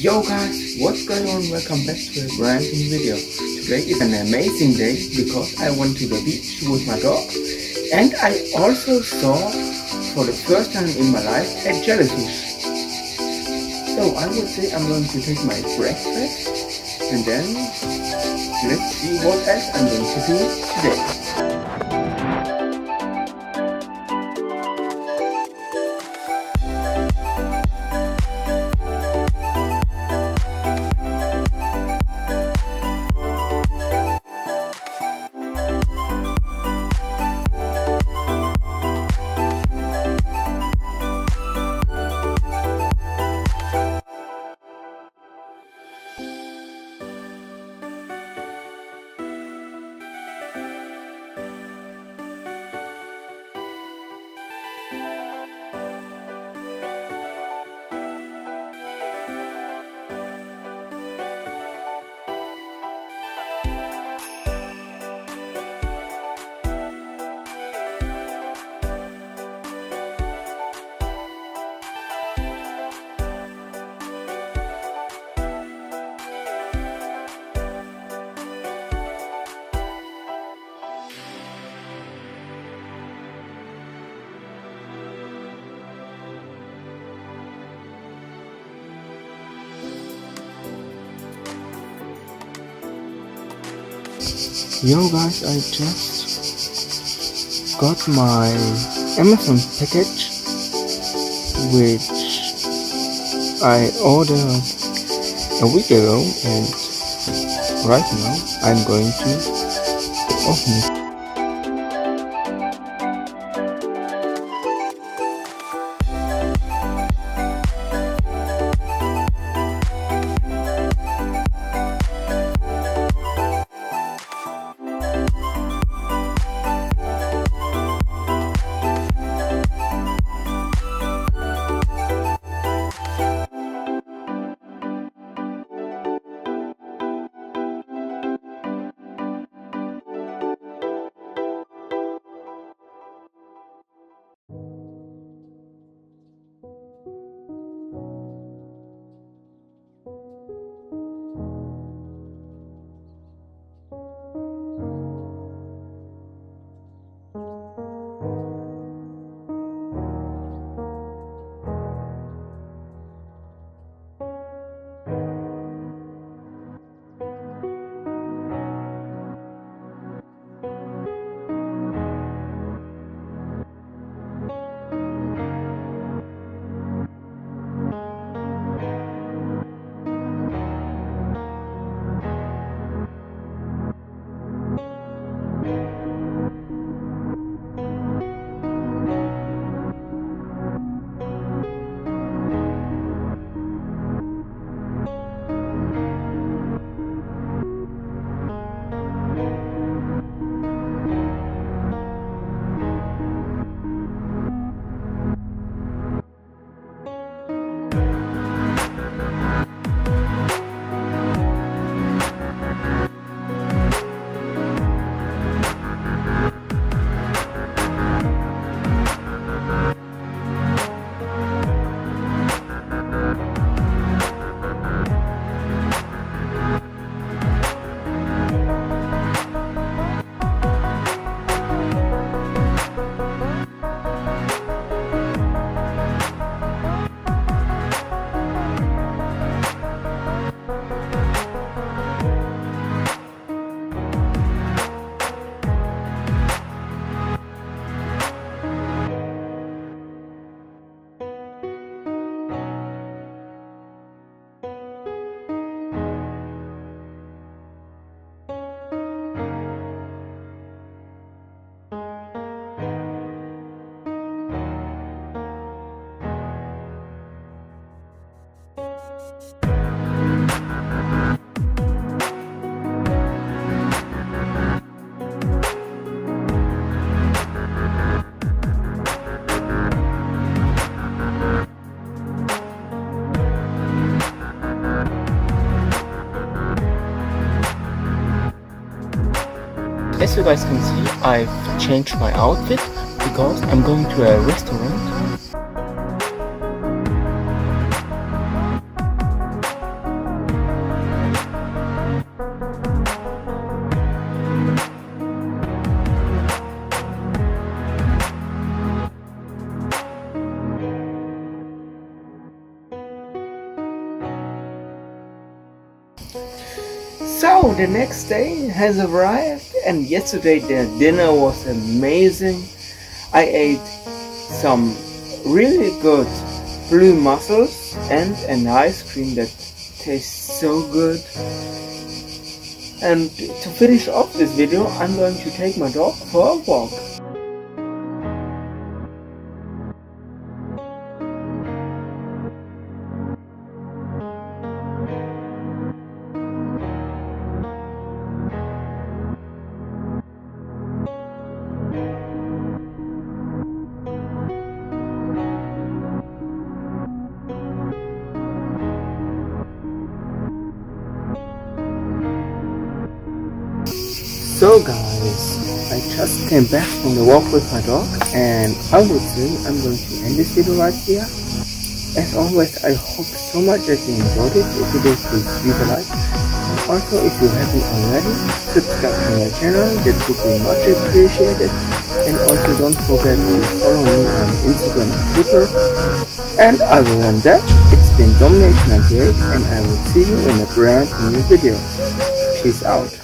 Yo guys, what's going on? Welcome back to a brand new video. Today is an amazing day because I went to the beach with my dog and I also saw for the first time in my life a jellyfish. So I would say I'm going to take my breakfast and then let's see what else I'm going to do today. Yo guys, I just got my Amazon package, which I ordered a week ago, and right now I'm going to open it. As you guys can see, I've changed my outfit because I'm going to a restaurant. So the next day has arrived, and yesterday the dinner was amazing. I ate some really good blue mussels and an ice cream that tastes so good. And to finish off this video, I'm going to take my dog for a walk. So guys, I just came back from the walk with my dog, and I would say I'm going to end this video right here. As always, I hope so much that you enjoyed it. If you did, please leave a like. Also, if you haven't already, subscribe to my channel, that would be much appreciated. And also don't forget to follow me on Instagram and Twitter. And other than that, it's been DomNation98, and I will see you in a brand new video. Peace out.